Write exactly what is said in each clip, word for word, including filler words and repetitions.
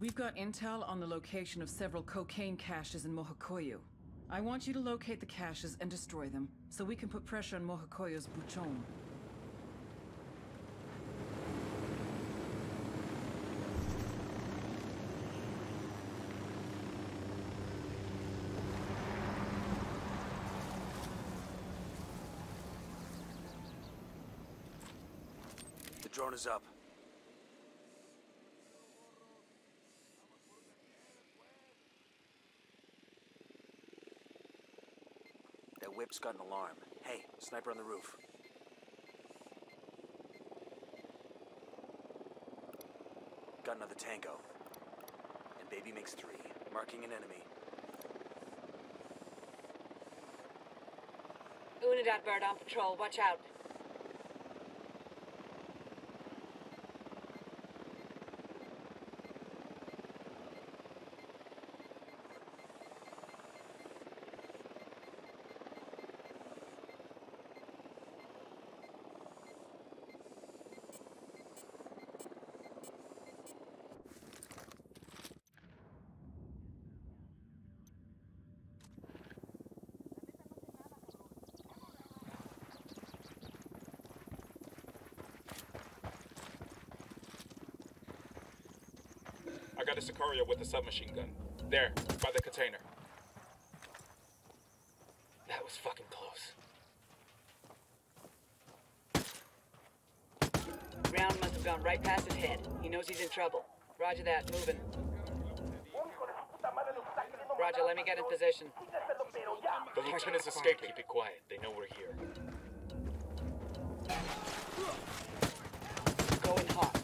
We've got intel on the location of several cocaine caches in Mohokoyu. I want you to locate the caches and destroy them, so we can put pressure on Mohokoyu's Buchon. The drone is up. That whip's got an alarm. Hey, sniper on the roof. Got another tango. And baby makes three. Marking an enemy. Unidad bird on patrol. Watch out. I got a Sicario with a submachine gun. There, by the container. That was fucking close. Round must have gone right past his head. He knows he's in trouble. Roger that, moving. Roger, let me get in position. The lieutenant's escaped. Keep it quiet. They know we're here. Going hot.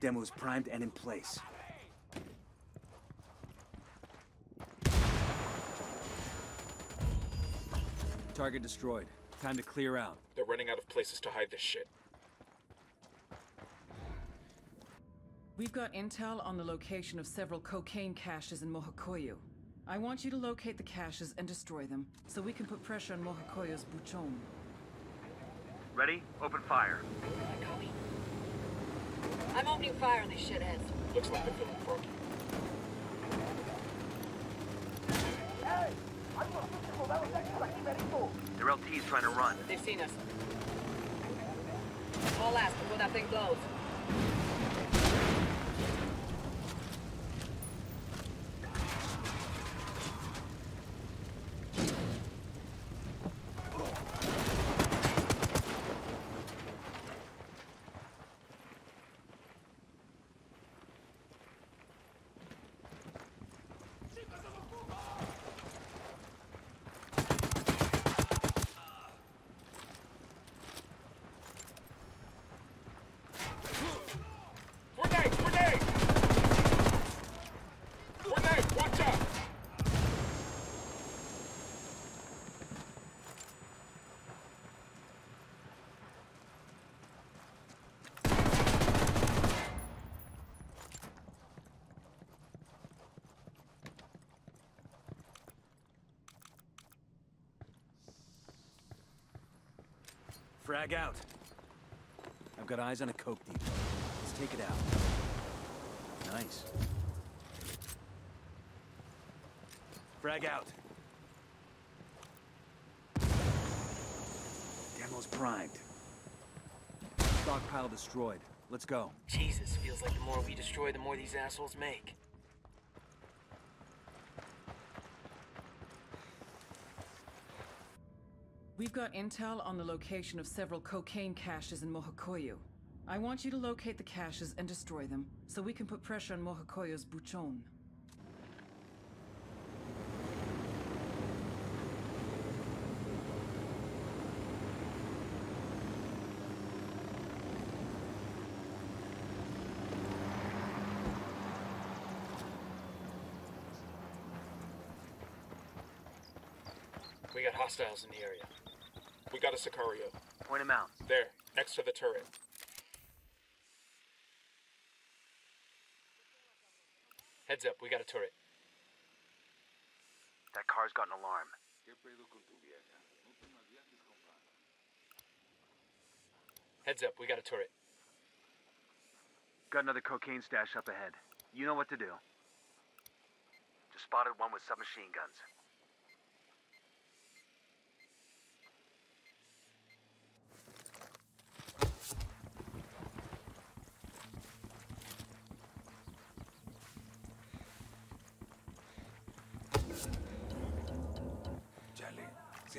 Demo's primed and in place. Target destroyed. Time to clear out. They're running out of places to hide this shit. We've got intel on the location of several cocaine caches in Mohokoyu. I want you to locate the caches and destroy them, so we can put pressure on Mohokoyu's Buchon. Ready? Open fire. I'm opening fire on these shitheads. Looks like they're feeling broken. Their L T's trying to run. They've seen us. All last before that thing blows. Frag out. I've got eyes on a coke deal. Let's take it out. Nice. Frag out. Demo's primed. Stockpile destroyed. Let's go. Jesus, feels like the more we destroy, the more these assholes make. We've got intel on the location of several cocaine caches in Mohokoyu. I want you to locate the caches and destroy them, so we can put pressure on Mohokoyu's Buchon. We got hostiles in the area. We got a Sicario. Point him out. There, next to the turret. Heads up, we got a turret. That car's got an alarm. Heads up, we got a turret. Got another cocaine stash up ahead. You know what to do. Just spotted one with submachine guns.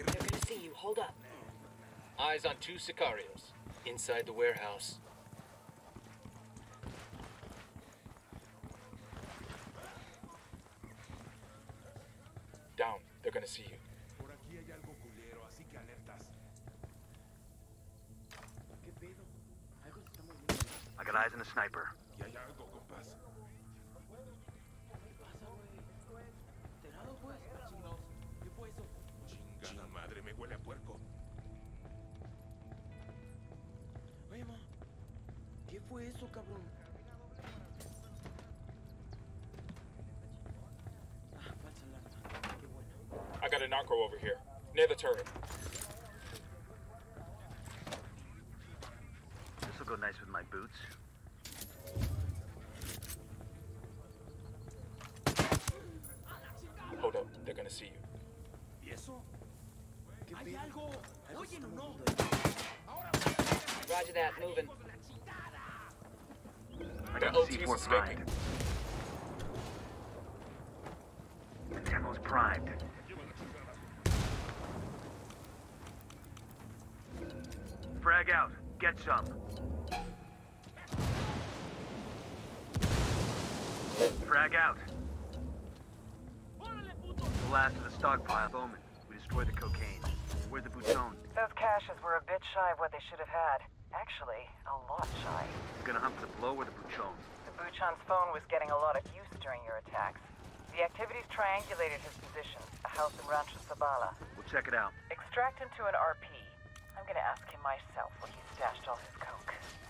They're gonna see you. Hold up. Eyes on two Sicarios inside the warehouse. Down. They're gonna see you. I got eyes on a sniper. Madre me huele a puerco. Oye, ma, ¿qué fue eso, cabrón? Ah, falsa alarma. Qué bueno. I got a narco over here, near the turret. This'll go nice with my boots. Hold up, they're gonna see you. ¿Y eso? Hay algo. Oye, no. Roger that, moving. The O T's escaping. The demo's primed. Frag out. Get some. Frag out. The last of the stockpile, Bowman. We destroyed the cocaine. Where's the Buchon? Those caches were a bit shy of what they should have had. Actually, a lot shy. We're gonna hunt for the blow or the Buchon? The Buchon's phone was getting a lot of use during your attacks. The activities triangulated his position, a house in Rancho Sabala. We'll check it out. Extract him to an R P. I'm gonna ask him myself where he stashed all his coke.